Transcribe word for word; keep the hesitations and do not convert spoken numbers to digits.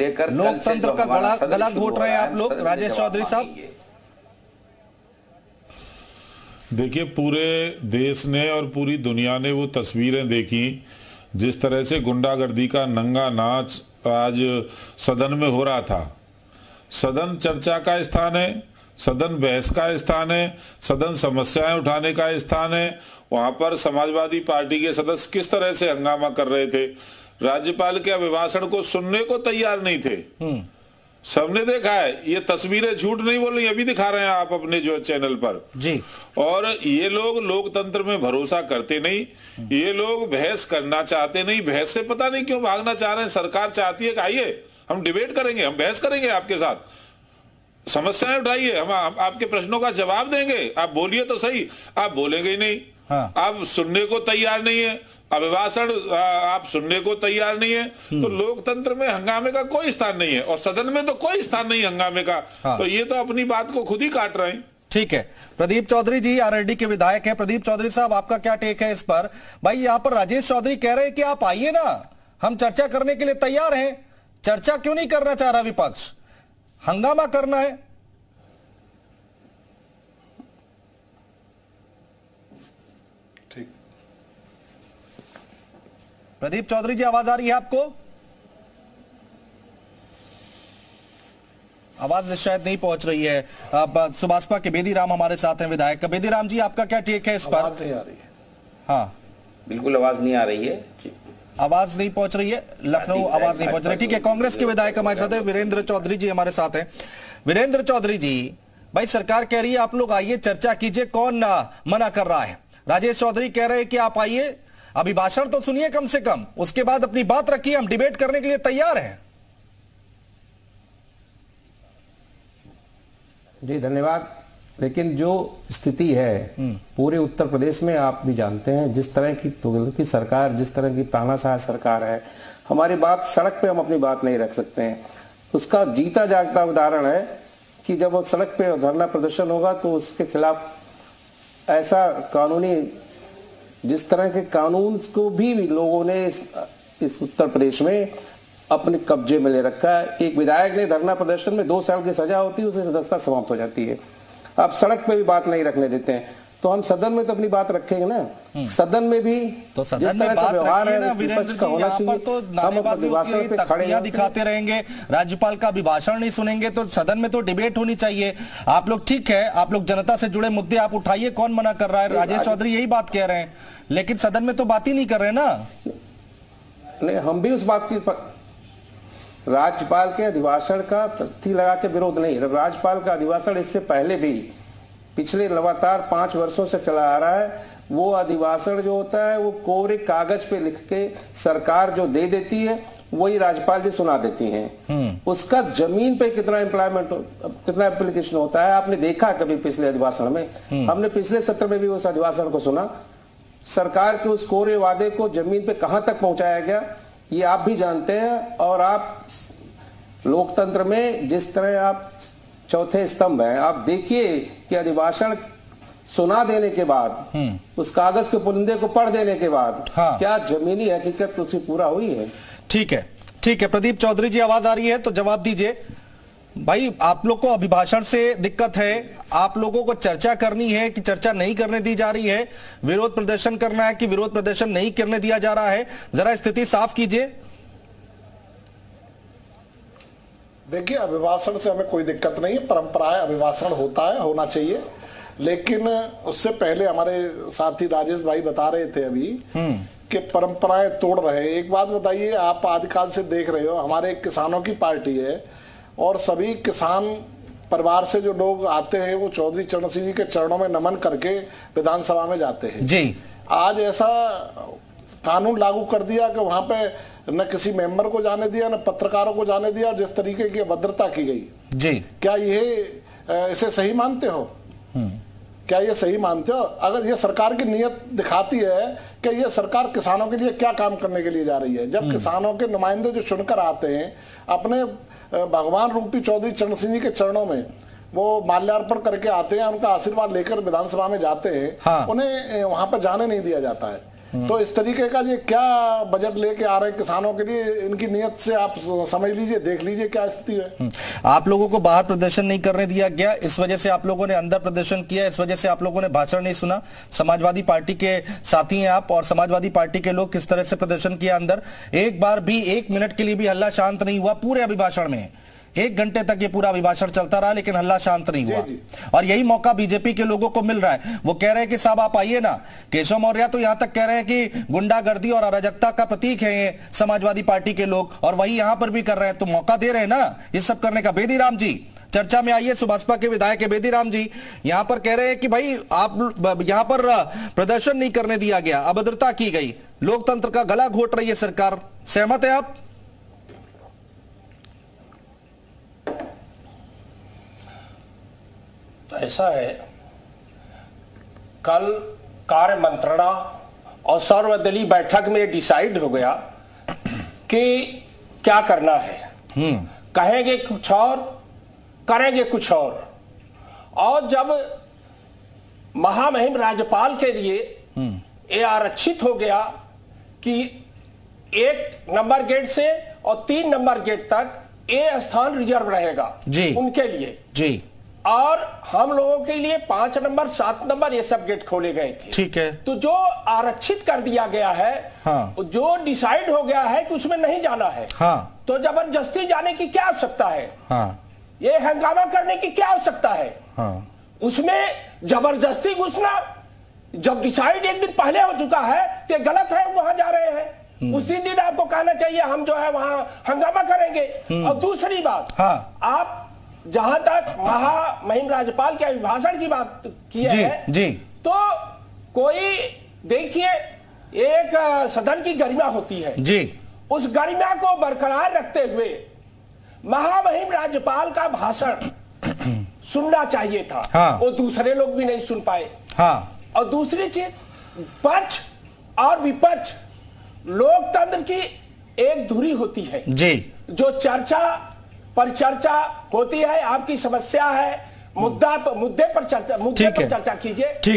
लेकर लोकतंत्र का गला गला घोट रहे हैं आप लोग। राजेश चौधरी साहब, देखिए पूरे देश ने और पूरी दुनिया ने वो तस्वीरें देखी जिस तरह से गुंडागर्दी का नंगा नाच आज सदन में हो रहा था। सदन चर्चा का स्थान है, सदन बहस का स्थान है, सदन समस्याएं उठाने का स्थान है। वहां पर समाजवादी पार्टी के सदस्य किस तरह से हंगामा कर रहे थे, राज्यपाल के अभिभाषण को सुनने को तैयार नहीं थे। सबने देखा है, ये तस्वीरें झूठ नहीं बोल रही, अभी दिखा रहे हैं आप अपने जो चैनल पर जी। और ये लोग लोकतंत्र में भरोसा करते नहीं, ये लोग बहस करना चाहते नहीं, बहस से पता नहीं क्यों भागना चाह रहे हैं। सरकार चाहती है कि आइए हम डिबेट करेंगे, हम बहस करेंगे आपके साथ, समस्याएं उठाइए, हम आ, आपके प्रश्नों का जवाब देंगे, आप बोलिए तो सही। आप बोलेंगे ही नहीं, हाँ। आप सुनने को तैयार नहीं है, अभिभाषण आप सुनने को तैयार नहीं है, तो लोकतंत्र में हंगामे का कोई स्थान नहीं है और सदन में तो कोई स्थान नहीं हंगामे का। हाँ। तो ये तो अपनी बात को खुद ही काट रहे हैं। ठीक है, प्रदीप चौधरी जी आरएलडी के विधायक हैं। प्रदीप चौधरी साहब, आपका क्या टेक है इस पर? भाई यहाँ पर राजेश चौधरी कह रहे हैं कि आप आइए ना, हम चर्चा करने के लिए तैयार हैं, चर्चा क्यों नहीं करना चाह रहा विपक्ष, हंगामा करना है? ठीक, प्रदीप चौधरी जी आवाज आ रही है आपको? आवाज शायद नहीं पहुंच रही है। अब सुभाषपा के बेदी राम हमारे साथ हैं, विधायक। बेदी राम जी, आपका क्या टेक है इस पर? आवाज नहीं आ रही है। हाँ बिल्कुल, आवाज नहीं आ रही है, आवाज नहीं पहुंच रही है, लखनऊ आवाज नहीं पहुंच रही है। ठीक है, कांग्रेस के विधायक हमारे साथ हैं, वीरेंद्र चौधरी जी हमारे साथ हैं। वीरेंद्र चौधरी जी, भाई सरकार कह रही है आप लोग आइए चर्चा कीजिए, कौन ना मना कर रहा है? राजेश चौधरी कह रहे हैं कि आप आइए, अभिभाषण तो सुनिए कम से कम, उसके बाद अपनी बात रखिए, हम डिबेट करने के लिए तैयार हैं। जी धन्यवाद। लेकिन जो स्थिति है पूरे उत्तर प्रदेश में आप भी जानते हैं, जिस तरह की की सरकार, जिस तरह की तानाशाह सरकार है, हमारी बात सड़क पे हम अपनी बात नहीं रख सकते हैं। उसका जीता जागता उदाहरण है कि जब वो सड़क पे धरना प्रदर्शन होगा तो उसके खिलाफ ऐसा कानूनी, जिस तरह के कानून को भी, भी लोगों ने इस, इस उत्तर प्रदेश में अपने कब्जे में ले रखा है। एक विधायक ने धरना प्रदर्शन में दो साल की सजा होती है, उसे सदस्यता समाप्त हो जाती है। आप सड़क पे भी बात नहीं रखने देते हैं, तो हम सदन में तो अपनी बात रखेंगे ना। सदन में भी तो सदन में बात रखिए ना वीरेंद्र जी, यहाँ पर तो नारेबाजी होती है, तख्तियां दिखाते रहेंगे, राज्यपाल का अभिभाषण नहीं सुनेंगे, तो सदन में तो डिबेट होनी चाहिए। आप लोग ठीक है, आप लोग जनता से जुड़े मुद्दे आप उठाइए, कौन मना कर रहा है? राजेश चौधरी यही बात कह रहे हैं, लेकिन सदन में तो बात ही नहीं कर रहे ना। नहीं, हम भी उस बात की, राज्यपाल के अभिभाषण का तख्ती लगा के विरोध नहीं। राज्यपाल का अभिभाषण इससे पहले भी पिछले लगातार पांच वर्षों से चला आ रहा है। वो अभिभाषण जो होता है वो कोरे कागज पे लिख के सरकार जो दे देती है वही राज्यपाल जी सुना देती हैं। उसका जमीन पे कितना इम्प्लायमेंट, कितना एप्लीकेशन होता है आपने देखा कभी पिछले अधिभाषण में? हमने पिछले सत्र में भी उस अधिभाषण को सुना। सरकार के उस कोरे वादे को जमीन पे कहाँ तक पहुंचाया गया ये आप भी जानते हैं। और आप लोकतंत्र में जिस तरह आप चौथे स्तंभ हैं, आप देखिए कि अधिभाषण सुना देने के बाद, उस कागज के पुलिंदे को पढ़ देने के बाद, हाँ। क्या जमीनी हकीकत उसकी पूरा हुई है? ठीक है, ठीक है। प्रदीप चौधरी जी आवाज आ रही है तो जवाब दीजिए। भाई आप लोग को अभिभाषण से दिक्कत है, आप लोगों को चर्चा करनी है कि चर्चा नहीं करने दी जा रही है, विरोध प्रदर्शन करना है कि विरोध प्रदर्शन नहीं करने दिया जा रहा है, जरा स्थिति साफ कीजिए। देखिए अभिभाषण से हमें कोई दिक्कत नहीं है, परंपरा है, अभिभाषण होता है, होना चाहिए। लेकिन उससे पहले हमारे साथी राजेश भाई बता रहे थे अभी कि परंपराएं तोड़ रहे हैं। एक बात बताइए, आप आजकल से देख रहे हो हमारे किसानों की पार्टी है और सभी किसान परिवार से जो लोग आते हैं वो चौधरी चरण सिंह जी के चरणों में नमन करके विधानसभा में जाते हैं जी। आज ऐसा कानून लागू कर दिया कि वहां पे न किसी मेंबर को जाने दिया, न पत्रकारों को जाने दिया, जिस तरीके की अभद्रता की गई जी। क्या ये इसे सही मानते हो? क्या ये सही मानते हो? अगर ये सरकार की नीयत दिखाती है कि ये सरकार किसानों के लिए क्या काम करने के लिए जा रही है, जब किसानों के नुमाइंदे जो चुनकर आते हैं अपने भगवान रूपी चौधरी चरण सिंह जी के चरणों में वो माल्यार्पण करके आते हैं, उनका आशीर्वाद लेकर विधानसभा में जाते हैं, हाँ। उन्हें वहां पर जाने नहीं दिया जाता है। तो इस तरीके का ये क्या बजट लेके आ रहे किसानों के लिए, इनकी नियत से आप समझ लीजिए, देख लीजिए क्या स्थिति है। आप लोगों को बाहर प्रदर्शन नहीं करने दिया गया, इस वजह से आप लोगों ने अंदर प्रदर्शन किया, इस वजह से आप लोगों ने भाषण नहीं सुना। समाजवादी पार्टी के साथी हैं आप, और समाजवादी पार्टी के लोग किस तरह से प्रदर्शन किया अंदर, एक बार भी एक मिनट के लिए भी हल्ला शांत नहीं हुआ। पूरे अभिभाषण में एक घंटे तक ये पूरा अभिभाषण चलता रहा, लेकिन हल्ला शांत नहीं हुआ। और यही मौका बीजेपी के लोगों को मिल रहा है। वो कह रहे हैं कि साहब आप आइए ना। केशव मौर्य तो यहां तक कह रहे हैं कि गुंडागर्दी और अराजकता का प्रतीक है ये समाजवादी पार्टी के लोग, और वही यहां पर भी कर रहे हैं। तो मौका दे रहे हैं ना ये सब करने का। बेदी राम जी चर्चा में आइए, सुभाषपा के विधायक बेदी राम जी यहां पर कह रहे हैं कि भाई आप यहां पर प्रदर्शन नहीं करने दिया गया, अभद्रता की गई, लोकतंत्र का गला घोट रही है सरकार। सहमत है आप? ऐसा है, कल कार्य मंत्रणा और सर्वदलीय बैठक में डिसाइड हो गया कि क्या करना है। कहेंगे कुछ और, करेंगे कुछ और। और जब महामहिम राज्यपाल के लिए ये आरक्षित हो गया कि एक नंबर गेट से और तीन नंबर गेट तक ये स्थान रिजर्व रहेगा जी, उनके लिए जी, और हम लोगों के लिए पांच नंबर सात नंबर ये सब गेट खोले गए थे। ठीक है, तो जो आरक्षित कर दिया गया है, हाँ, जो डिसाइड हो गया है कि उसमें नहीं जाना है, हाँ, तो जबरदस्ती जाने की क्या आवश्यकता है? हाँ, ये हंगामा करने की क्या आवश्यकता है? हाँ, उसमें जबरदस्ती घुसना जब डिसाइड एक दिन पहले हो चुका है तो गलत है। वहां जा रहे हैं उसी दिन आपको कहना चाहिए हम जो है वहां हंगामा करेंगे। और दूसरी बात, आप जहां तक महामहिम राज्यपाल के अभिभाषण की बात की है जी, तो कोई देखिए एक सदन की गरिमा होती है जी, उस गरिमा को बरकरार रखते हुए महामहिम राज्यपाल का भाषण सुनना चाहिए था। हाँ, वो दूसरे लोग भी नहीं सुन पाए। हाँ, और दूसरी चीज, पक्ष और विपक्ष लोकतंत्र की एक धुरी होती है जी, जो चर्चा पर चर्चा होती है। आपकी समस्या है, मुद्दा मुद्दे पर चर्चा मुद्दे पर चर्चा कीजिए।